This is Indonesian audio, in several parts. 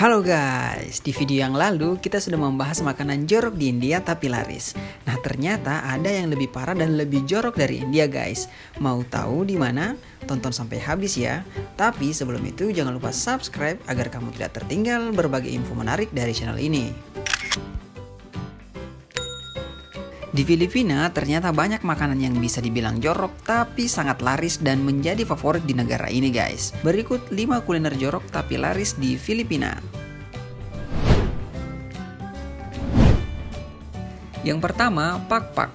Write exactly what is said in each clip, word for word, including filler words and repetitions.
Halo guys, di video yang lalu kita sudah membahas makanan jorok di India tapi laris. Nah ternyata ada yang lebih parah dan lebih jorok dari India guys. Mau tahu di mana? Tonton sampai habis ya. Tapi sebelum itu jangan lupa subscribe agar kamu tidak tertinggal berbagai info menarik dari channel ini. Di Filipina ternyata banyak makanan yang bisa dibilang jorok tapi sangat laris dan menjadi favorit di negara ini guys. Berikut lima kuliner jorok tapi laris di Filipina. Yang pertama, pagpag.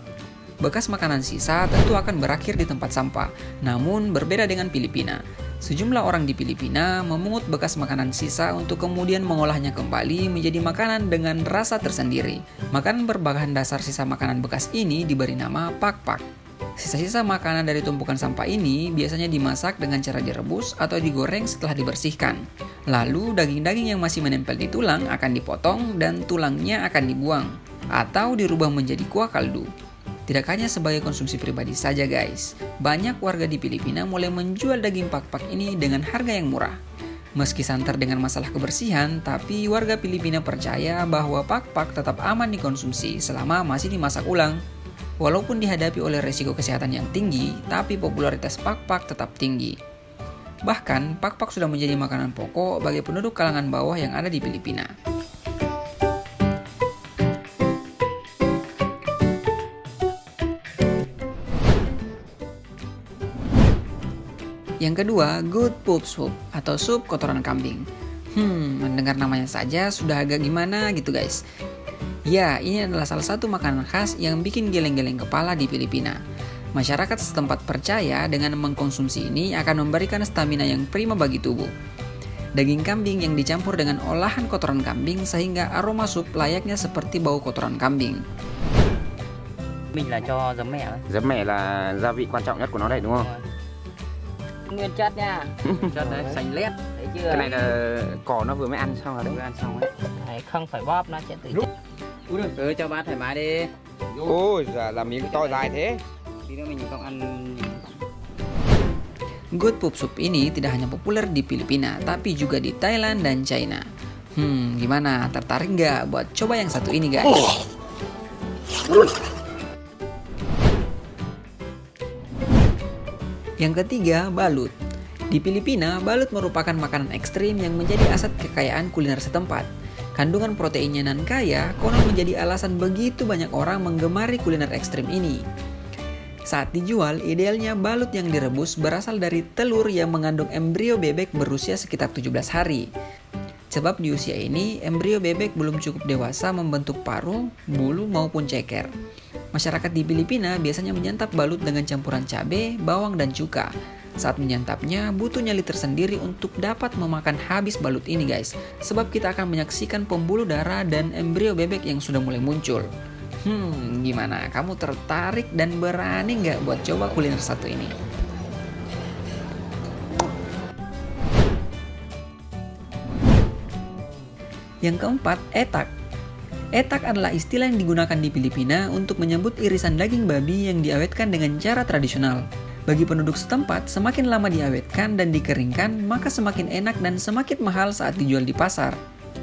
Bekas makanan sisa tentu akan berakhir di tempat sampah, namun berbeda dengan Filipina. Sejumlah orang di Filipina memungut bekas makanan sisa untuk kemudian mengolahnya kembali menjadi makanan dengan rasa tersendiri. Makanan berbahan dasar sisa makanan bekas ini diberi nama pagpag. Sisa-sisa makanan dari tumpukan sampah ini biasanya dimasak dengan cara direbus atau digoreng setelah dibersihkan. Lalu daging-daging yang masih menempel di tulang akan dipotong dan tulangnya akan dibuang atau dirubah menjadi kuah kaldu. Tidak hanya sebagai konsumsi pribadi saja guys, banyak warga di Filipina mulai menjual daging pagpag ini dengan harga yang murah. Meski santer dengan masalah kebersihan, tapi warga Filipina percaya bahwa pagpag tetap aman dikonsumsi selama masih dimasak ulang. Walaupun dihadapi oleh risiko kesehatan yang tinggi, tapi popularitas pagpag tetap tinggi. Bahkan, pagpag sudah menjadi makanan pokok bagi penduduk kalangan bawah yang ada di Filipina. Yang kedua, good poop soup atau sup kotoran kambing. Hmm, mendengar namanya saja sudah agak gimana gitu guys. Ya, ini adalah salah satu makanan khas yang bikin geleng-geleng kepala di Filipina. Masyarakat setempat percaya dengan mengkonsumsi ini akan memberikan stamina yang prima bagi tubuh. Daging kambing yang dicampur dengan olahan kotoran kambing sehingga aroma sup layaknya seperti bau kotoran kambing. Mình là cho giấm mẹ. Giấm mẹ là gia vị quan trọng nhất của nó đấy đúng không? Nguyên chất nha. Chất đấy, sành lét. Đấy chưa? Cái này là cỏ nó vừa mới ăn xong rồi đấy. Vừa ăn xong đấy. Đấy, không phải bóp nó sẽ tự chết. Úi được. Ừ, cho bác thoải mái đi. Ôi giời, làm miếng to dài thế. Tí nữa mình không ăn. Good poop soup ini tidak hanya populer di Filipina, tapi juga di Thailand dan China. Hmm, gimana? Tertarik nggak buat coba yang satu ini, guys? Yang ketiga, balut. Di Filipina, balut merupakan makanan ekstrim yang menjadi aset kekayaan kuliner setempat. Kandungan proteinnya nan kaya, konon menjadi alasan begitu banyak orang menggemari kuliner ekstrim ini. Saat dijual, idealnya balut yang direbus berasal dari telur yang mengandung embrio bebek berusia sekitar tujuh belas hari. Sebab di usia ini, embrio bebek belum cukup dewasa membentuk paru, bulu maupun ceker. Masyarakat di Filipina biasanya menyantap balut dengan campuran cabai, bawang, dan cuka. Saat menyantapnya, butuh nyali tersendiri untuk dapat memakan habis balut ini guys. Sebab kita akan menyaksikan pembuluh darah dan embrio bebek yang sudah mulai muncul. Hmm, gimana? Kamu tertarik dan berani nggak buat coba kuliner satu ini? Yang keempat, etak. Etak adalah istilah yang digunakan di Filipina untuk menyebut irisan daging babi yang diawetkan dengan cara tradisional. Bagi penduduk setempat, semakin lama diawetkan dan dikeringkan, maka semakin enak dan semakin mahal saat dijual di pasar.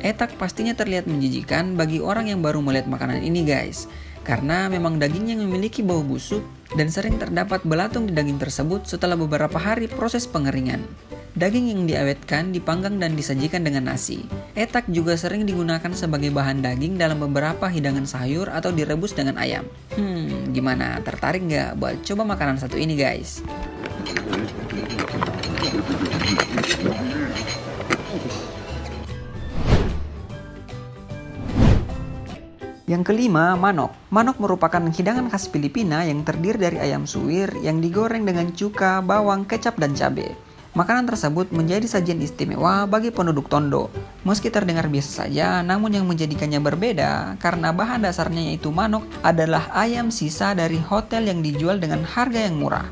Etak pastinya terlihat menjijikan bagi orang yang baru melihat makanan ini guys. Karena memang dagingnya memiliki bau busuk dan sering terdapat belatung di daging tersebut setelah beberapa hari proses pengeringan. Daging yang diawetkan, dipanggang, dan disajikan dengan nasi. Etak juga sering digunakan sebagai bahan daging dalam beberapa hidangan sayur atau direbus dengan ayam. Hmm, gimana? Tertarik nggak buat coba makanan satu ini, guys? Yang kelima, manok. Manok merupakan hidangan khas Filipina yang terdiri dari ayam suwir yang digoreng dengan cuka, bawang, kecap, dan cabai. Makanan tersebut menjadi sajian istimewa bagi penduduk Tondo. Meski terdengar biasa saja, namun yang menjadikannya berbeda karena bahan dasarnya yaitu manok adalah ayam sisa dari hotel yang dijual dengan harga yang murah.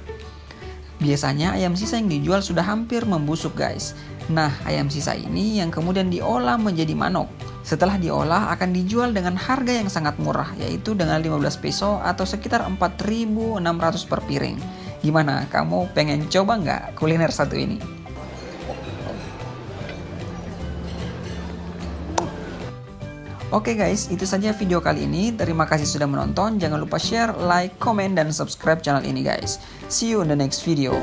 Biasanya ayam sisa yang dijual sudah hampir membusuk guys. Nah, ayam sisa ini yang kemudian diolah menjadi manok. Setelah diolah akan dijual dengan harga yang sangat murah, yaitu dengan lima belas peso atau sekitar empat ribu enam ratus per piring. Gimana, kamu pengen coba nggak kuliner satu ini? Oke guys, itu saja video kali ini. Terima kasih sudah menonton. Jangan lupa share, like, komen, dan subscribe channel ini guys. See you in the next video.